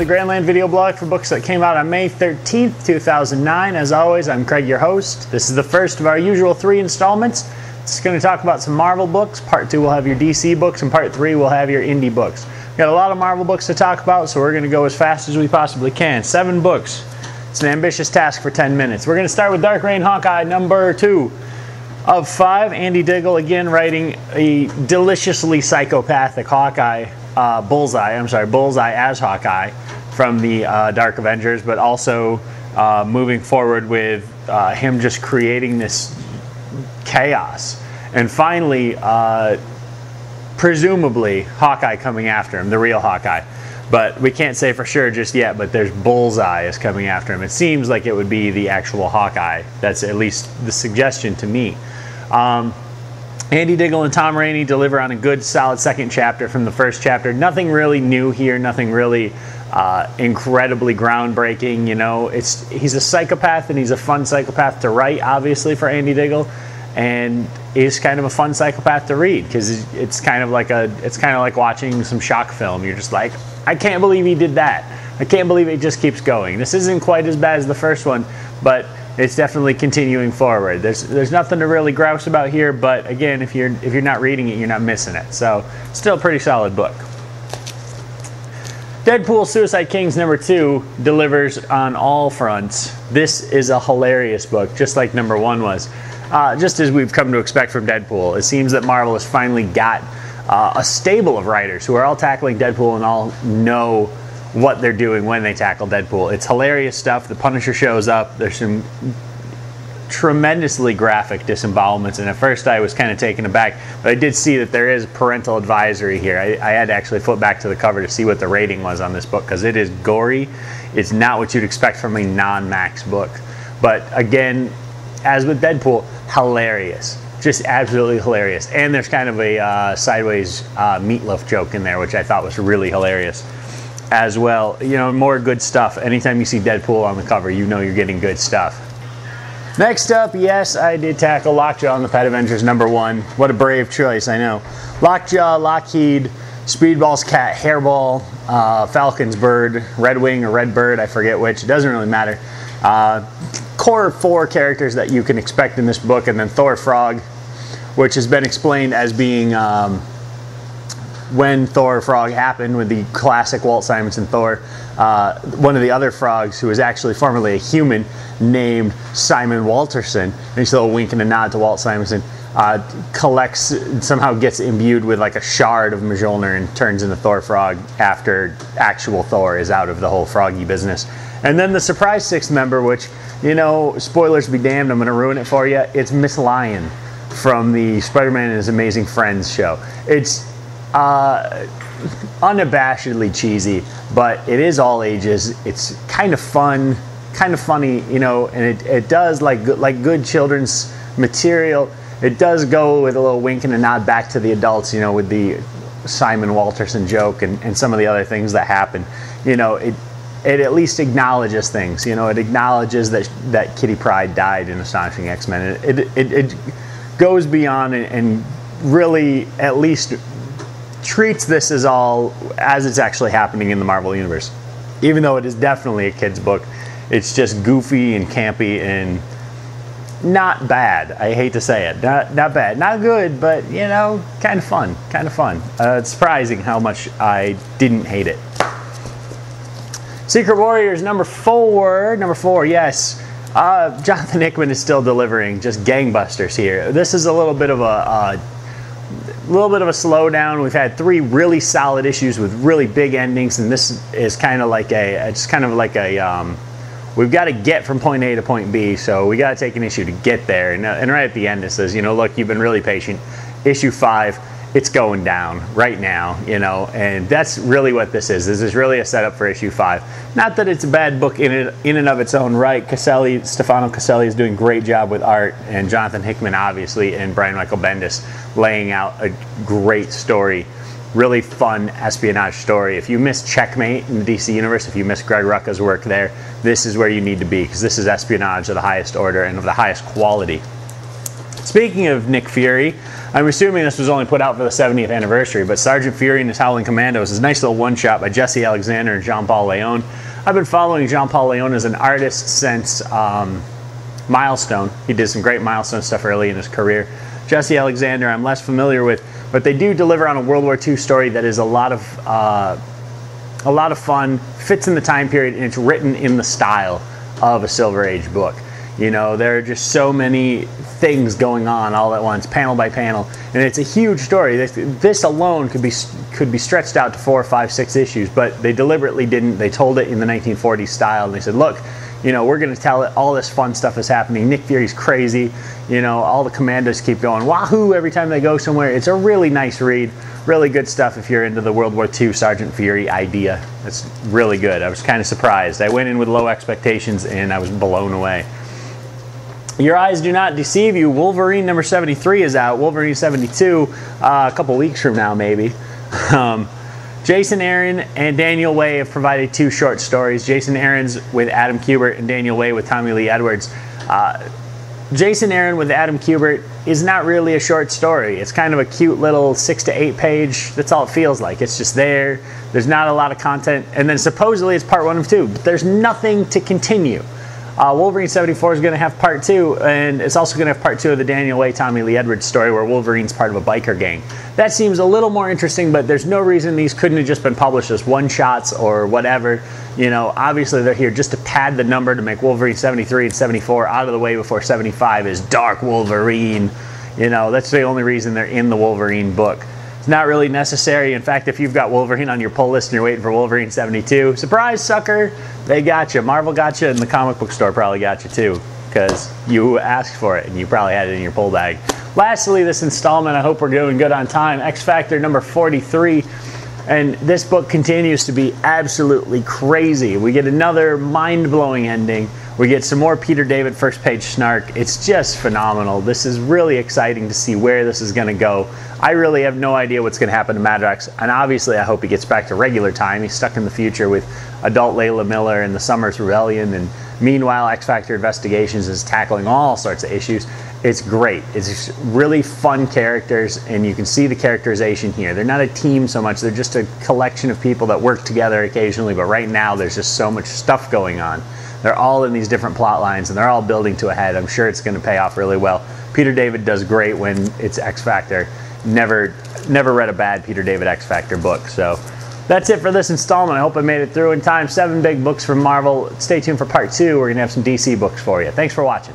the Grandland video blog for books that came out on May 13th, 2009. As always, I'm Craig, your host. This is the first of our usual three installments. It's going to talk about some Marvel books. Part 2 will have your DC books, and Part 3 will have your indie books. We've got a lot of Marvel books to talk about, so we're going to go as fast as we possibly can. 7 books. It's an ambitious task for 10 minutes. We're going to start with Dark Reign Hawkeye number 2. Of 5, Andy Diggle again writing a deliciously psychopathic Hawkeye, Bullseye as Hawkeye from the Dark Avengers, but also moving forward with him just creating this chaos. And finally, presumably, Hawkeye coming after him, the real Hawkeye. But we can't say for sure just yet, but there's Bullseye is coming after him. It seems like it would be the actual Hawkeye. That's at least the suggestion to me. Andy Diggle and Tom Rainey deliver on a good, solid second chapter from the first chapter. Nothing really new here, nothing really incredibly groundbreaking. You know, he's a psychopath, and he's a fun psychopath to write, obviously, for Andy Diggle. And is kind of a fun psychopath to read because it's kind of like watching some shock film. You're just like, I can't believe he did that. I can't believe it just keeps going. This isn't quite as bad as the first one, but it's definitely continuing forward. There's nothing to really grouse about here, but again, if you're not reading it, you're not missing it. So still a pretty solid book. Deadpool Suicide Kings number 2 delivers on all fronts. This is a hilarious book, just like number 1 was. Just as we've come to expect from Deadpool, it seems that Marvel has finally got a stable of writers who are all tackling Deadpool and all know what they're doing when they tackle Deadpool. It's hilarious stuff. The Punisher shows up. There's some tremendously graphic disembowelments, and at first I was kind of taken aback, but I did see that there is parental advisory here. I had to actually flip back to the cover to see what the rating was on this book because it is gory. It's not what you'd expect from a non-Max book. But again, as with Deadpool, hilarious. Just absolutely hilarious. And there's kind of a sideways meatloaf joke in there, which I thought was really hilarious as well. You know, more good stuff. Anytime you see Deadpool on the cover, you know you're getting good stuff. Next up, yes, I did tackle Lockjaw in the Pet Avengers number 1. What a brave choice, I know. Lockjaw, Lockheed, Speedball's cat, Hairball, Falcon's bird, Redwing or Redbird, I forget which. It doesn't really matter. Core 4 characters that you can expect in this book, and then Thor Frog, which has been explained as being when Thor Frog happened with the classic Walt Simonson Thor, one of the other frogs who was actually formerly a human named Simon Walterson, and he's a little wink and a nod to Walt Simonson, collects, somehow gets imbued with like a shard of Mjolnir and turns into Thor Frog after actual Thor is out of the whole froggy business. And then the surprise 6th member, which, you know, spoilers be damned, I'm going to ruin it for you. It's Miss Lion from the Spider-Man and his Amazing Friends show. It's unabashedly cheesy, but it is all ages. It's kind of fun, kind of funny, you know, and it does, like good children's material, it does go with a little wink and a nod back to the adults, you know, with the Simon Walterson joke and some of the other things that happen. You know, it at least acknowledges things. You know, it acknowledges that Kitty Pryde died in Astonishing X-Men. It goes beyond and really at least treats this as all as it's actually happening in the Marvel Universe. Even though it is definitely a kid's book, it's just goofy and campy and not bad. I hate to say it. Not bad. Not good, but, you know, kind of fun. Kind of fun. It's surprising how much I didn't hate it. Secret Warriors number four, yes. Jonathan Hickman is still delivering just gangbusters here. This is a little bit of a slowdown. We've had 3 really solid issues with really big endings, and this is kind of like we've got to get from point A to point B, so we got to take an issue to get there. And right at the end, it says, you know, look, you've been really patient. Issue 5. It's going down right now, you know, and that's really what this is. This is really a setup for issue 5. Not that it's a bad book in and of its own right. Stefano Caselli is doing a great job with art, and Jonathan Hickman, obviously, and Brian Michael Bendis laying out a great story, really fun espionage story. If you miss Checkmate in the DC Universe, if you miss Greg Rucka's work there, this is where you need to be, because this is espionage of the highest order and of the highest quality. Speaking of Nick Fury, I'm assuming this was only put out for the 70th anniversary, but Sergeant Fury and his Howling Commandos is a nice little one-shot by Jesse Alexander and Jean-Paul Leone. I've been following Jean-Paul Leone as an artist since Milestone. He did some great Milestone stuff early in his career. Jesse Alexander I'm less familiar with, but they do deliver on a World War II story that is a lot of fun, fits in the time period, and it's written in the style of a Silver Age book. You know, there are just so many things going on all at once, panel by panel, and it's a huge story. This alone could be stretched out to 4, 5, 6 issues, but they deliberately didn't. They told it in the 1940s style, and they said, look, you know, we're going to tell it, all this fun stuff is happening. Nick Fury's crazy. You know, all the commandos keep going wahoo every time they go somewhere. It's a really nice read, really good stuff if you're into the World War II Sergeant Fury idea. It's really good. I was kind of surprised. I went in with low expectations, and I was blown away. Your eyes do not deceive you. Wolverine number 73 is out. Wolverine 72 a couple weeks from now, maybe. Jason Aaron and Daniel Way have provided 2 short stories. Jason Aaron's with Adam Kubert and Daniel Way with Tommy Lee Edwards. Jason Aaron with Adam Kubert is not really a short story. It's kind of a cute little 6 to 8 page. That's all it feels like. It's just there. There's not a lot of content. And then supposedly it's part 1 of 2. But there's nothing to continue. Wolverine 74 is going to have part 2, and it's also going to have part 2 of the Daniel Way, Tommy Lee Edwards story where Wolverine's part of a biker gang. That seems a little more interesting, but there's no reason these couldn't have just been published as one-shots or whatever. You know, obviously they're here just to pad the number to make Wolverine 73 and 74 out of the way before 75 is Dark Wolverine. You know, that's the only reason they're in the Wolverine book. It's not really necessary. In fact, if you've got Wolverine on your pull list and you're waiting for Wolverine 72, surprise, sucker, they got you. Marvel got you, and the comic book store probably got you too, because you asked for it, and you probably had it in your pull bag. Lastly, this installment, I hope we're doing good on time, X-Factor number 43, and this book continues to be absolutely crazy. We get another mind-blowing ending. We get some more Peter David first-page snark. It's just phenomenal. This is really exciting to see where this is going to go. I really have no idea what's going to happen to Madrox, and obviously I hope he gets back to regular time. He's stuck in the future with adult Layla Miller and the Summers Rebellion, and meanwhile X-Factor Investigations is tackling all sorts of issues. It's great. It's really fun characters, and you can see the characterization here. They're not a team so much. They're just a collection of people that work together occasionally, but right now there's just so much stuff going on. They're all in these different plot lines, and they're all building to a head. I'm sure it's going to pay off really well. Peter David does great when it's X-Factor. Never read a bad Peter David X-Factor book. So that's it for this installment. I hope I made it through in time. 7 big books from Marvel. Stay tuned for part 2. We're going to have some DC books for you. Thanks for watching.